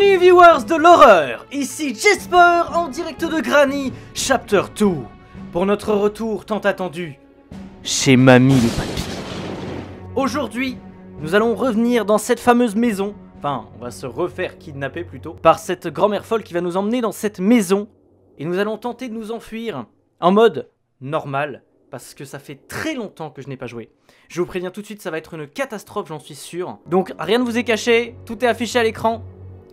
Bienvenue viewers de l'horreur, ici Jasper en direct de Granny Chapter II pour notre retour tant attendu chez Mamie et Papy. Aujourd'hui, nous allons revenir dans cette fameuse maison, enfin on va se refaire kidnapper plutôt, par cette grand-mère folle qui va nous emmener dans cette maison et nous allons tenter de nous enfuir en mode normal parce que ça fait très longtemps que je n'ai pas joué. Je vous préviens tout de suite, ça va être une catastrophe, j'en suis sûr. Donc rien ne vous est caché, tout est affiché à l'écran.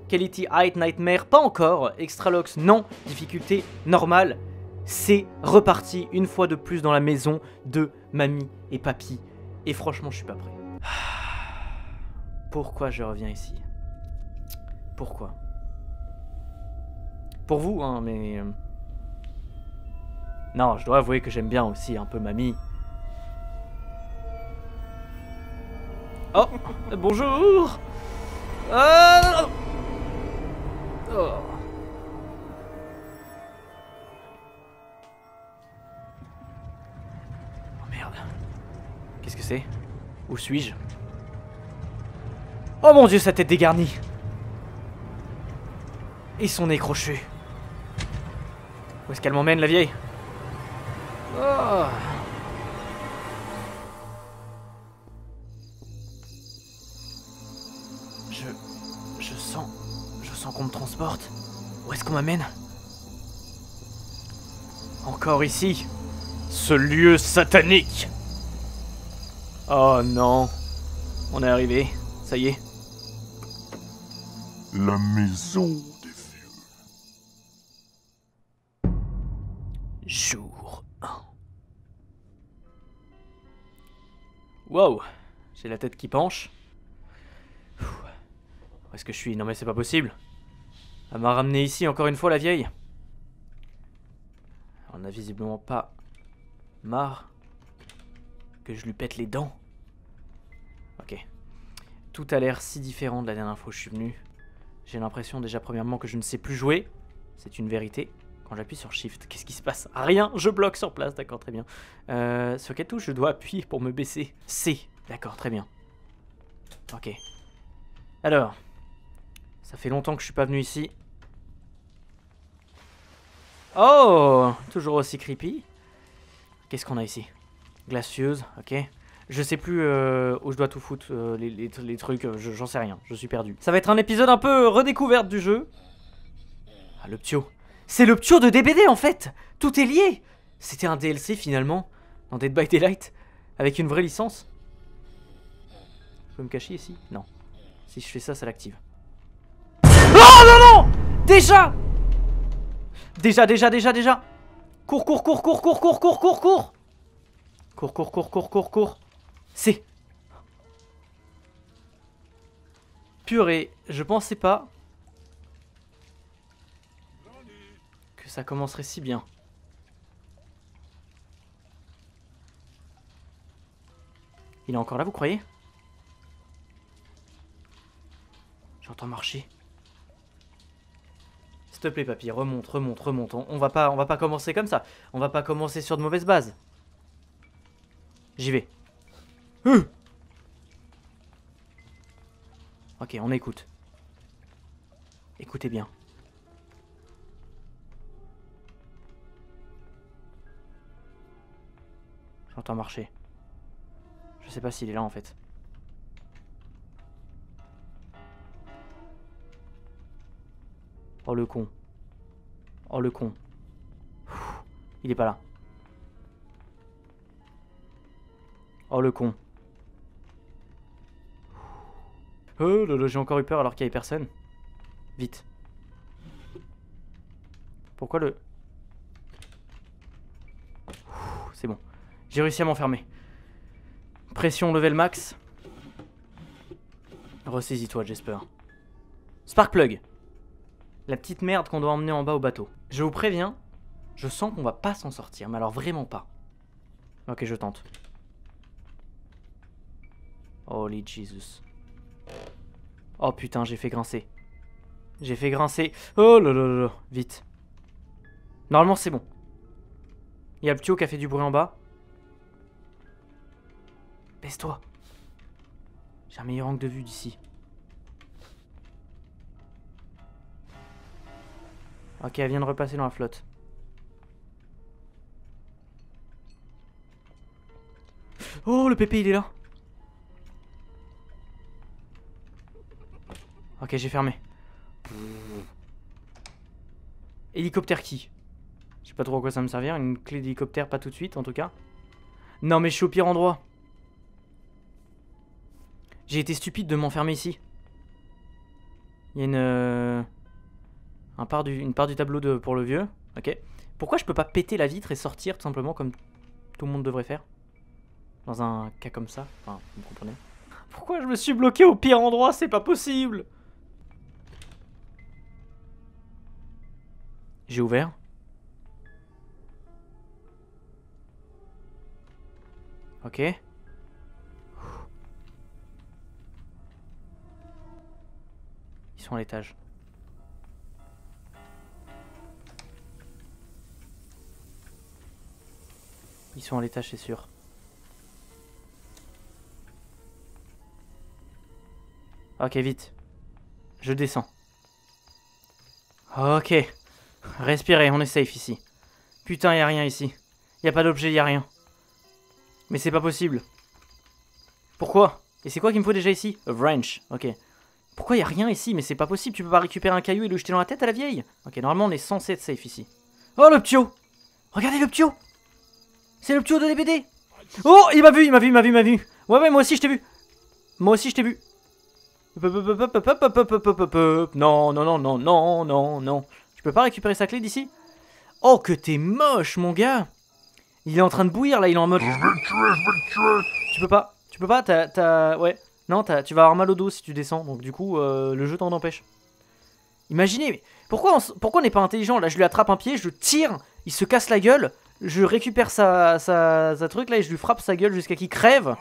Quality High, Nightmare, pas encore. Extra Locks, non. Difficulté normale. C'est reparti une fois de plus dans la maison de Mamie et Papy. Et franchement, je suis pas prêt. Pourquoi je reviens ici? Pourquoi? Pour vous, hein, mais... Non, je dois avouer que j'aime bien aussi un peu Mamie. Oh, bonjour. Oh. Oh merde. Qu'est-ce que c'est? Où suis-je? Oh mon dieu, sa tête dégarnie. Et son nez crochu. Où est-ce qu'elle m'emmène, la vieille? Oh. Je sens qu'on me transporte. Où est-ce qu'on m'amène? Encore ici. Ce lieu satanique. Oh non. On est arrivé. Ça y est. La maison des vieux. Jour 1. Wow. J'ai la tête qui penche. Où est-ce que je suis? Non mais c'est pas possible. Elle m'a ramené ici encore une fois, la vieille. On a visiblement pas marre que je lui pète les dents. Ok. Tout a l'air si différent de la dernière fois que je suis venu. J'ai l'impression déjà premièrement que je ne sais plus jouer. C'est une vérité. Quand j'appuie sur Shift, qu'est-ce qui se passe? Rien, je bloque sur place, d'accord, très bien. Sur quelle touche je dois appuyer pour me baisser? C, d'accord, très bien. Ok. Alors... Ça fait longtemps que je suis pas venu ici. Oh, toujours aussi creepy. Qu'est-ce qu'on a ici? Glacieuse, ok. Je sais plus où je dois tout foutre, les trucs, j'en sais rien, je suis perdu. Ça va être un épisode un peu redécouverte du jeu. Ah, le ptio. C'est le ptio de DBD en fait. Tout est lié. C'était un DLC finalement, dans Dead by Daylight, avec une vraie licence. Je peux me cacher ici? Non. Si je fais ça, ça l'active. Oh non non! Déjà! Cours! C'est... Purée, je pensais pas... que ça commencerait si bien. Il est encore là, vous croyez? J'entends marcher. S'il te plaît papy, remonte, on va pas commencer comme ça. On va pas commencer sur de mauvaises bases. J'y vais. Ok, on écoute. Écoutez bien. J'entends marcher. Je sais pas s'il est là en fait. Oh le con. Ouh, il est pas là. Oh le con. Oh lolo, j'ai encore eu peur alors qu'il y avait personne. Vite. Pourquoi le... C'est bon. J'ai réussi à m'enfermer. Pression level max. Ressaisis-toi Jasper. Spark plug. La petite merde qu'on doit emmener en bas au bateau. Je vous préviens, je sens qu'on va pas s'en sortir, mais alors vraiment pas. Ok, je tente. Holy Jesus. Oh putain, j'ai fait grincer. Oh là là là, vite. Normalement, c'est bon. Il y a le ptio qui a fait du bruit en bas. Baisse-toi. J'ai un meilleur angle de vue d'ici. Ok, elle vient de repasser dans la flotte. Oh, le pépé, il est là. Ok, j'ai fermé. Hélicoptère qui? Je sais pas trop à quoi ça me servir. Une clé d'hélicoptère, pas tout de suite en tout cas. Non mais je suis au pire endroit. J'ai été stupide de m'enfermer ici. Il y a une part du tableau pour le vieux. Ok. Pourquoi je peux pas péter la vitre et sortir tout simplement comme tout le monde devrait faire? Dans un cas comme ça. Enfin, vous comprenez. Pourquoi je me suis bloqué au pire endroit? C'est pas possible. J'ai ouvert. Ok. Ils sont à l'étage. Ils sont à l'étage, c'est sûr. Ok, vite. Je descends. Ok. Respirez, on est safe ici. Putain, y'a rien ici. Y'a pas d'objet, y'a rien. Mais c'est pas possible. Pourquoi? Et c'est quoi qu'il me faut déjà ici? A wrench, ok. Pourquoi y'a rien ici? Mais c'est pas possible, tu peux pas récupérer un caillou et le jeter dans la tête à la vieille? Ok, normalement on est censé être safe ici. Oh le ptio! Regardez le ptio! C'est le ptio de DBD! Oh, il m'a vu, il m'a vu, il m'a vu, il m'a vu! Ouais, moi aussi je t'ai vu! Moi aussi je t'ai vu! Non, non, non, non, non, non, non. Je peux pas récupérer sa clé d'ici? Oh que t'es moche mon gars! Il est en train de bouillir là, il est en mode. Tu peux pas, ouais. Non, tu vas avoir mal au dos si tu descends, donc du coup, le jeu t'en empêche. Imaginez, mais pourquoi on n'est pas intelligent? Là, je lui attrape un pied, je tire, il se casse la gueule, je récupère sa truc là et je lui frappe sa gueule jusqu'à qu'il crève.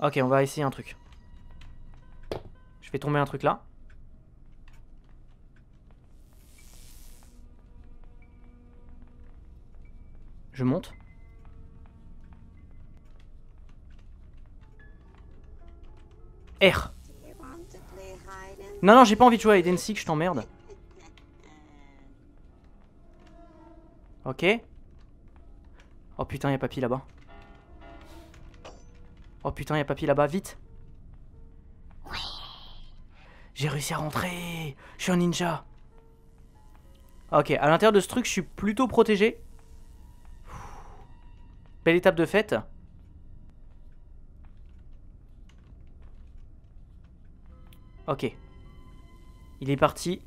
Ok, on va essayer un truc. Je fais tomber un truc là. Je monte. R. Non, non, j'ai pas envie de jouer à Hidden Six, je t'emmerde. Ok. Oh putain, y'a papy là-bas. Oh putain, y'a papy là-bas, vite. J'ai réussi à rentrer. Je suis un ninja. Ok, à l'intérieur de ce truc, je suis plutôt protégé. Belle étape de fête. Ok. Il est parti.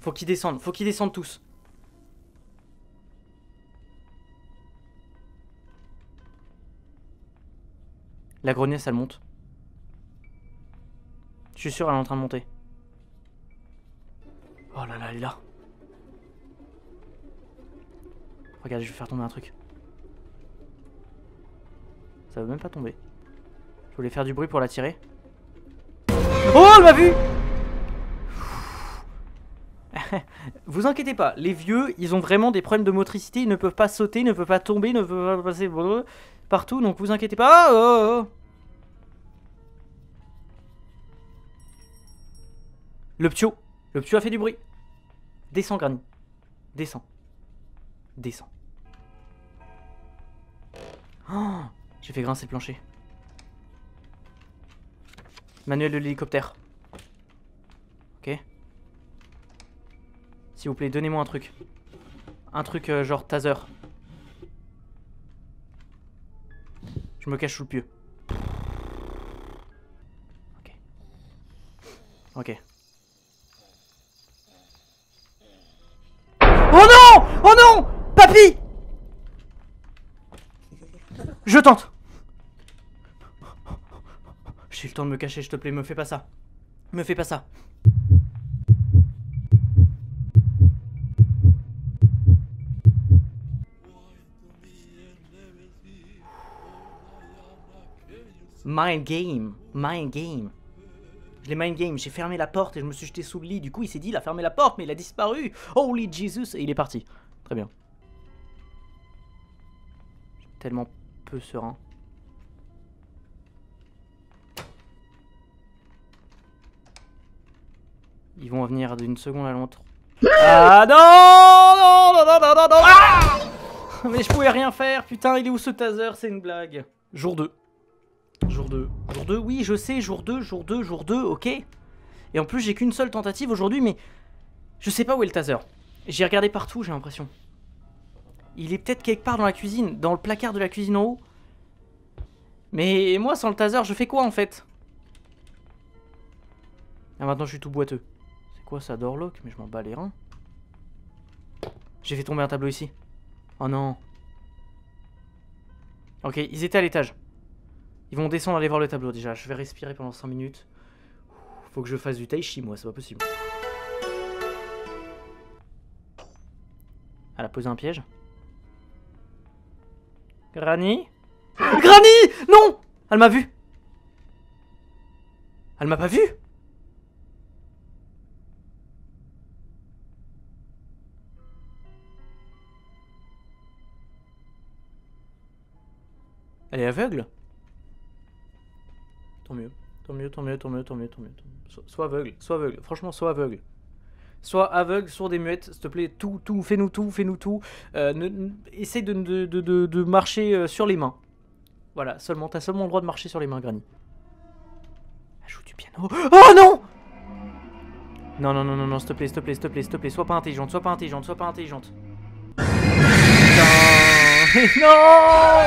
Faut qu'ils descendent tous. La grenière, ça monte. Je suis sûr, elle est en train de monter. Oh là là, elle est là. Regarde, je vais faire tomber un truc. Ça veut même pas tomber. Je voulais faire du bruit pour l'attirer. Oh, elle m'a vu. Vous inquiétez pas, les vieux, ils ont vraiment des problèmes de motricité, ils ne peuvent pas sauter, ne peuvent pas tomber, ne peuvent pas passer partout, donc vous inquiétez pas. Oh, oh, oh. Le ptio a fait du bruit. Descends, Granny. Descends. Descends. Oh, j'ai fait grincer le plancher. Manuel de l'hélicoptère. Ok. S'il vous plaît, donnez-moi un truc. Un truc genre taser. Je me cache sous le pieu. Ok. Ok. Oh non, papy! Je tente. J'ai eu le temps de me cacher, s'il te plaît, me fais pas ça. Me fais pas ça. Mind game. Je l'ai mind game, j'ai fermé la porte et je me suis jeté sous le lit. Du coup, il s'est dit, il a fermé la porte, mais il a disparu. Holy Jesus! Et il est parti. Très bien. Je suis tellement peu serein. Ils vont venir d'une seconde à l'autre. Ah non, non, non, non, non, non, ah. Mais je pouvais rien faire, putain, il est où ce taser? C'est une blague. Jour 2. Jour 2. Jour 2, oui, je sais, jour 2, jour 2, jour 2, ok. Et en plus, j'ai qu'une seule tentative aujourd'hui, mais je sais pas où est le taser. J'ai regardé partout, j'ai l'impression. Il est peut-être quelque part dans la cuisine, dans le placard de la cuisine en haut. Mais moi, sans le taser, je fais quoi, en fait? Ah, maintenant, je suis tout boiteux. C'est quoi ça, Doorlock? Mais je m'en bats les reins. J'ai fait tomber un tableau ici. Oh non. Ok, ils étaient à l'étage. Ils vont descendre aller voir le tableau déjà. Je vais respirer pendant 5 minutes. Faut que je fasse du tai chi, moi, c'est pas possible. Elle a posé un piège. Granny? Granny! Non! Elle m'a vu! Elle m'a pas vu! Elle est aveugle? Tant mieux, tant mieux, tant mieux, tant mieux, tant mieux, tant mieux. Sois aveugle, sois aveugle, franchement, sois aveugle. Sois aveugle, sourd et muette, s'il te plaît, tout, fais-nous tout, fais-nous tout. Essaye de marcher sur les mains. Voilà, seulement, t'as seulement le droit de marcher sur les mains, Granny. Elle joue du piano. Oh non! Non, non, non, non, non, s'il te plaît, s'il te plaît, s'il te plaît, s'il te plaît, sois pas intelligente, sois pas intelligente, sois pas intelligente. Non! Non!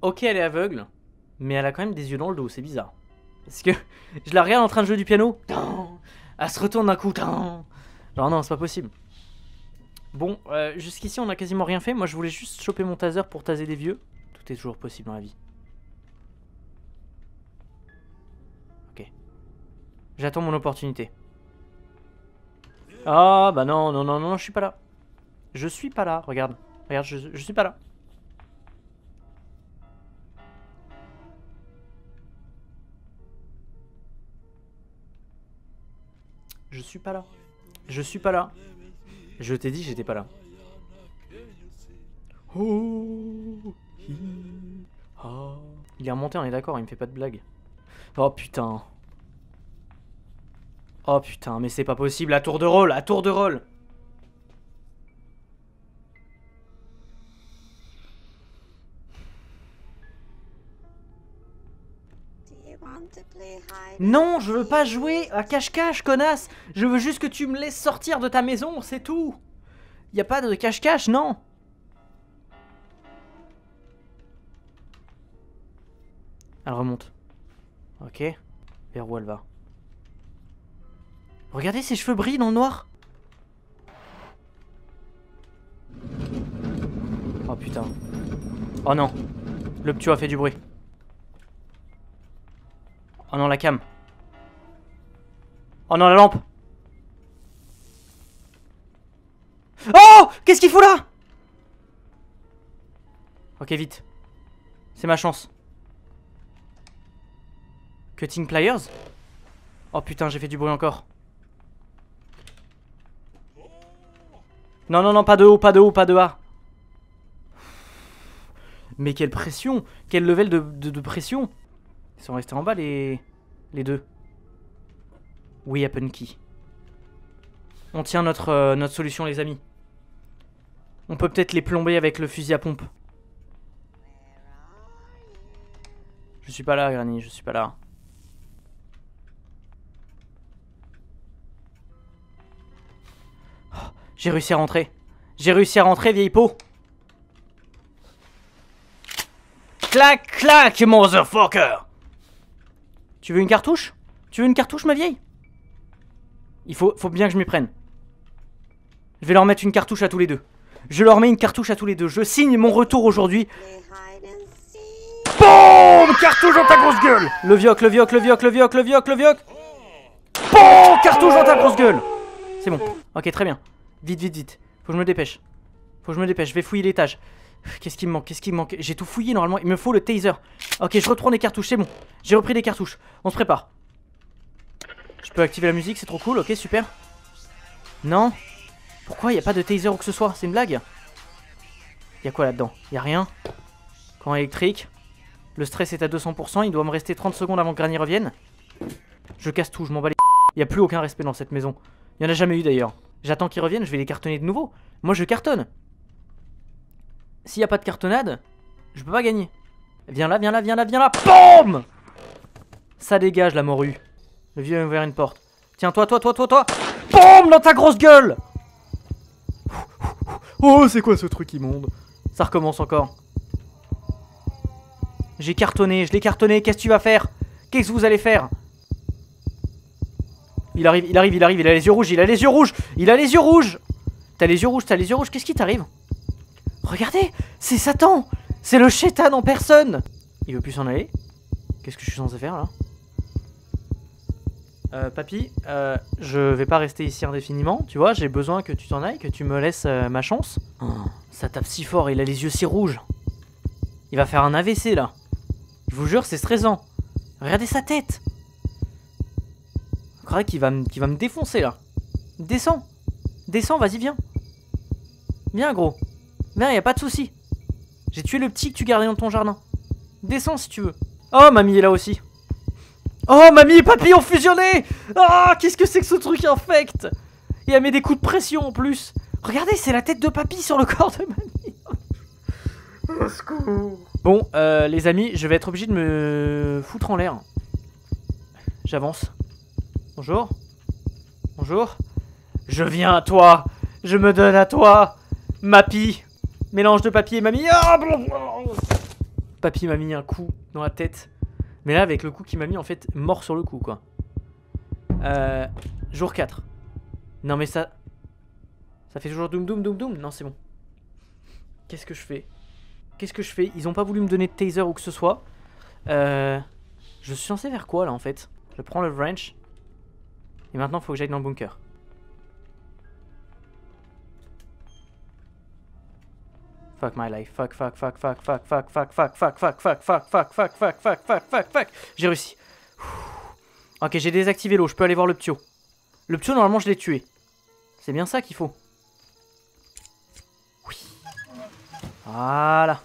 Ok, elle est aveugle, mais elle a quand même des yeux dans le dos, c'est bizarre. Parce que je la regarde en train de jouer du piano, elle se retourne d'un coup, genre non, c'est pas possible. Bon, jusqu'ici on a quasiment rien fait, moi je voulais juste choper mon taser pour taser des vieux. Tout est toujours possible dans la vie. Ok. J'attends mon opportunité. Ah bah non, non, non, non, je suis pas là. Je suis pas là, regarde, regarde, je suis pas là. Je suis pas là. Je suis pas là. Je t'ai dit, j'étais pas là. Oh, il est remonté, on est d'accord, il me fait pas de blague. Oh putain. Oh putain, mais c'est pas possible, à tour de rôle, à tour de rôle. Non, je veux pas jouer à cache-cache, connasse. Je veux juste que tu me laisses sortir de ta maison, c'est tout. Y a pas de cache-cache, non. Elle remonte. Ok. Vers où elle va? Regardez, ses cheveux brillent dans le noir. Oh putain. Oh non. Le p'tio a fait du bruit. Oh non, la cam. Oh non, la lampe. Oh, qu'est-ce qu'il fout là? Ok, vite. C'est ma chance. Cutting pliers. Oh putain, j'ai fait du bruit encore. Non, non, non, pas de haut, pas de haut, pas de A. Mais quelle pression. Quel level de pression. Ils sont restés en bas les deux. Oui, Happen Key. On tient notre solution, les amis. On peut peut-être les plomber avec le fusil à pompe. Je suis pas là, Granny, je suis pas là. Oh, j'ai réussi à rentrer. J'ai réussi à rentrer, vieille peau. Clac, clac, motherfucker. Tu veux une cartouche? Tu veux une cartouche, ma vieille? Il faut bien que je m'y prenne. Je vais leur mettre une cartouche à tous les deux. Je leur mets une cartouche à tous les deux. Je signe mon retour aujourd'hui. BOOM! Cartouche dans ta grosse gueule! Le vioc, le vioc, le vioc, le vioc, le vioc, le vioc. BOOM! Cartouche dans ta grosse gueule! C'est bon. Ok, très bien. Vite, vite, vite. Faut que je me dépêche. Faut que je me dépêche. Je vais fouiller l'étage. Qu'est-ce qui me manque? Qu'est-ce qui me manque? J'ai tout fouillé normalement, il me faut le taser. Ok, je reprends les cartouches, c'est bon. J'ai repris les cartouches, on se prépare. Je peux activer la musique, c'est trop cool, ok, super. Non? Pourquoi il n'y a pas de taser ou que ce soit? C'est une blague? Il y a quoi là-dedans? Il n'y a rien? Courant électrique. Le stress est à 200%. Il doit me rester 30 secondes avant que Granny revienne. Je casse tout, je m'en bats les... Il n'y a plus aucun respect dans cette maison. Il n'y en a jamais eu d'ailleurs. J'attends qu'ils reviennent, je vais les cartonner de nouveau. Moi je cartonne. S'il n'y a pas de cartonnade, je peux pas gagner. Viens là, viens là, viens là, viens là. BOOM! Ça dégage la morue. Le vieux a ouvert une porte. Tiens, toi. BOOM! Dans ta grosse gueule! Oh, c'est quoi ce truc immonde? Ça recommence encore. J'ai cartonné, je l'ai cartonné. Qu'est-ce que tu vas faire? Qu'est-ce que vous allez faire? Il arrive, il a les yeux rouges, il a les yeux rouges. T'as les yeux rouges, qu'est-ce qui t'arrive? Regardez, c'est Satan. C'est le chétan en personne. Il veut plus s'en aller. Qu'est-ce que je suis censé faire là? Papy, je vais pas rester ici indéfiniment, tu vois, j'ai besoin que tu t'en ailles, que tu me laisses ma chance. Oh, ça tape si fort, il a les yeux si rouges. Il va faire un AVC là. Je vous jure, c'est stressant. Regardez sa tête. Je crois qu'il va me défoncer là. Descends, vas-y, viens. Viens gros. Viens, y a pas de souci. J'ai tué le petit que tu gardais dans ton jardin. Descends si tu veux. Oh, mamie est là aussi. Oh, mamie et papy ont fusionné. Ah, qu'est-ce que c'est que ce truc infect? Et elle met des coups de pression en plus. Regardez, c'est la tête de papy sur le corps de mamie. Au secours. Bon, les amis, je vais être obligé de me foutre en l'air. J'avance. Bonjour. Bonjour. Je viens à toi. Je me donne à toi. Mappy. Mélange de papy et mamie. Ah, papy m'a mis un coup dans la tête. Mais là, avec le coup qui m'a mis, en fait, mort sur le coup, quoi. Jour 4. Non, mais ça... Ça fait toujours doum doum. Non, c'est bon. Qu'est-ce que je fais? Ils ont pas voulu me donner de taser ou que ce soit. Je suis censé faire quoi, là, en fait? Je prends le wrench. Et maintenant, faut que j'aille dans le bunker. Fuck my life, fuck. J'ai réussi. Ok, j'ai désactivé l'eau, je peux aller voir le ptio. Le ptio, normalement, je l'ai tué. C'est bien ça qu'il faut. Oui. Voilà.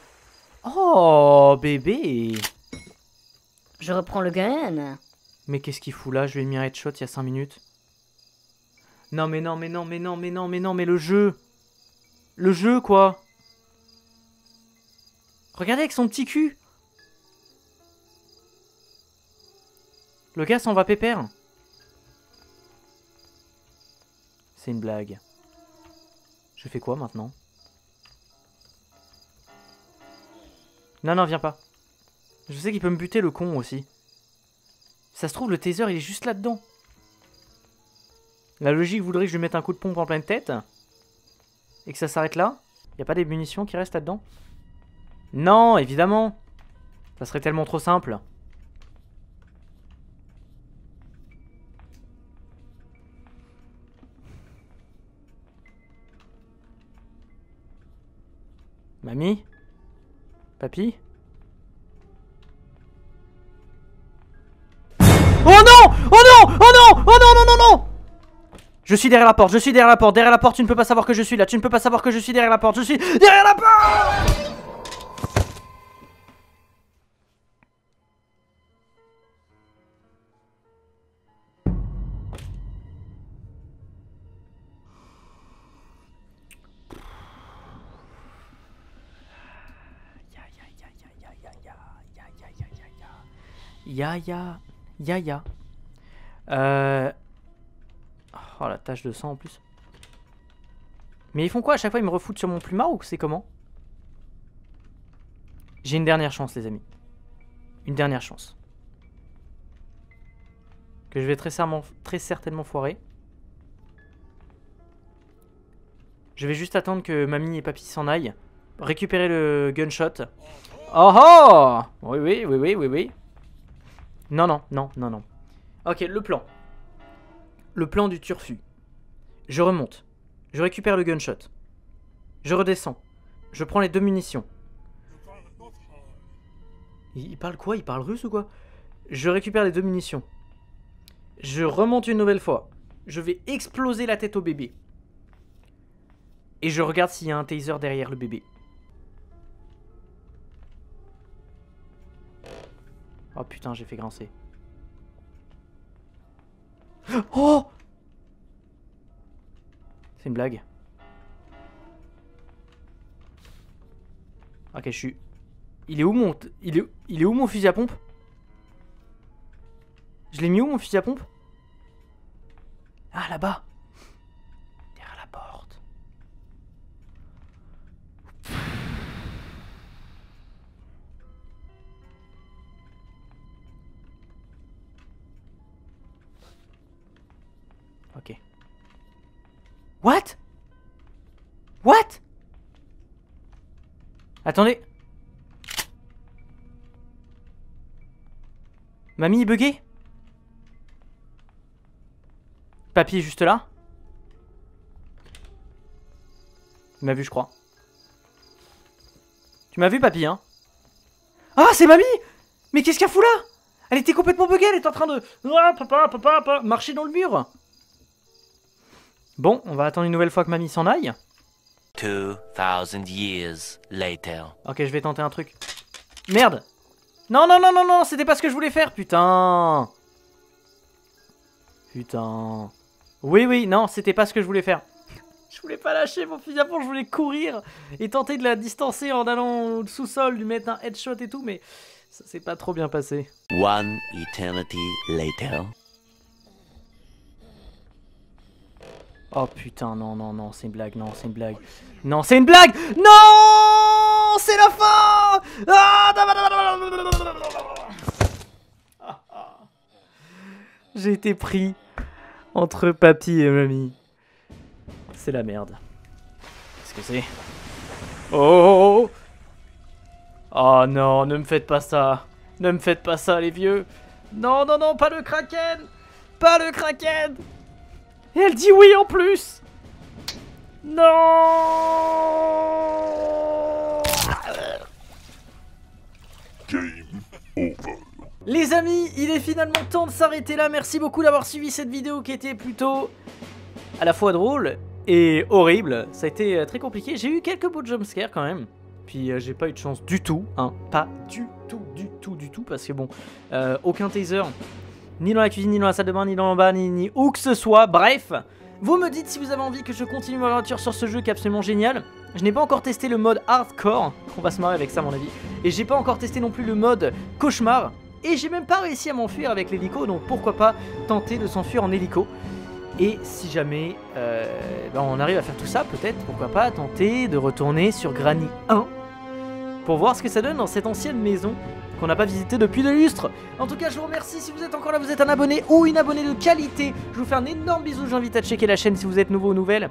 Oh, bébé. Je reprends le gun. Mais qu'est-ce qu'il fout là? Je lui ai mis un headshot il y a 5 minutes. Non, mais le jeu. Le jeu, quoi. Regardez avec son petit cul. Le gars s'en va pépère. C'est une blague. Je fais quoi maintenant? Non, viens pas. Je sais qu'il peut me buter le con aussi. Ça se trouve, le taser, il est juste là-dedans. La logique voudrait que je lui mette un coup de pompe en pleine tête. Et que ça s'arrête là. Y a pas des munitions qui restent là-dedans? Non, évidemment. Ça serait tellement trop simple. Mamie? Papy? Oh non! Oh non! Je suis derrière la porte, tu ne peux pas savoir que je suis là, je suis derrière la porte! Oh, la tache de sang en plus. Mais ils font quoi à chaque fois? Ils me refoutent sur mon plumard ou c'est comment? J'ai une dernière chance, les amis. Une dernière chance. Que je vais très certainement foirer. Je vais juste attendre que mamie et papy s'en aillent. Récupérer le gunshot. Oh! Oui. Non. Ok, le plan. Le plan du turfu. Je remonte. Je récupère le gunshot. Je redescends. Je prends les deux munitions. Il parle quoi? Il parle russe ou quoi? Je récupère les deux munitions. Je remonte une nouvelle fois. Je vais exploser la tête au bébé. Et je regarde s'il y a un taser derrière le bébé. Oh putain, j'ai fait grincer. Oh! C'est une blague. Ok, je suis... Il est où mon fusil à pompe? Je l'ai mis où mon fusil à pompe? Ah, là-bas. Derrière la porte. Ok. What? What? Attendez. Mamie est buggée? Papy est juste là. Tu m'as vu, je crois. Tu m'as vu, papy, hein? Ah, c'est mamie! Mais qu'est-ce qu'elle fout là? Elle était complètement buggée, elle était en train de... Ah, papa, papa, papa, marcher dans le mur. Bon, on va attendre une nouvelle fois que mamie s'en aille. 2000 years later. Ok, je vais tenter un truc. Merde! Non, non, non, non, non, c'était pas ce que je voulais faire, putain! Putain... Oui, oui, non, c'était pas ce que je voulais faire. Je voulais pas lâcher mon fusil à pompe, je voulais courir et tenter de la distancer en allant au sous-sol, lui mettre un headshot et tout, mais ça s'est pas trop bien passé. One eternity later. Oh putain, non, non, non, c'est une blague, non, c'est une blague. Non, c'est une blague. Non, c'est la fin. Ah, j'ai été pris entre papy et mamie. C'est la merde. Qu'est-ce que c'est? Oh, oh non, ne me faites pas ça. Ne me faites pas ça, les vieux. Non, non, non, pas le kraken. Pas le kraken. Et elle dit oui en plus. Non. Game over. Les amis, il est finalement temps de s'arrêter là. Merci beaucoup d'avoir suivi cette vidéo qui était plutôt à la fois drôle et horrible. Ça a été très compliqué. J'ai eu quelques beaux jumpscares quand même. Puis j'ai pas eu de chance du tout. Hein. Pas du tout, du tout, du tout. Parce que bon, aucun taser... Ni dans la cuisine, ni dans la salle de bain, ni dans le bas, ni où que ce soit. Bref, vous me dites si vous avez envie que je continue mon aventure sur ce jeu qui est absolument génial. Je n'ai pas encore testé le mode hardcore. On va se marrer avec ça à mon avis. Et j'ai pas encore testé non plus le mode cauchemar. Et j'ai même pas réussi à m'enfuir avec l'hélico. Donc pourquoi pas tenter de s'enfuir en hélico. Et si jamais ben on arrive à faire tout ça, peut-être, pourquoi pas tenter de retourner sur Granny 1. Pour voir ce que ça donne dans cette ancienne maison qu'on n'a pas visité depuis des lustres. En tout cas, je vous remercie. Si vous êtes encore là, vous êtes un abonné ou une abonnée de qualité. Je vous fais un énorme bisou. J'invite à checker la chaîne si vous êtes nouveau ou nouvelle.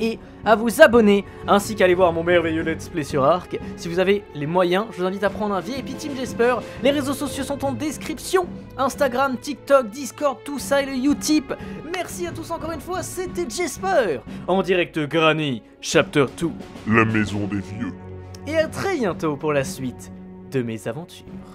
Et à vous abonner, ainsi qu'à aller voir mon merveilleux let's play sur Ark. Si vous avez les moyens, je vous invite à prendre un VIP Team Jasper. Les réseaux sociaux sont en description. Instagram, TikTok, Discord, tout ça et le UTip. Merci à tous encore une fois, c'était Jasper. En direct Granny, Chapter 2. La maison des vieux. Et à très bientôt pour la suite de mes aventures.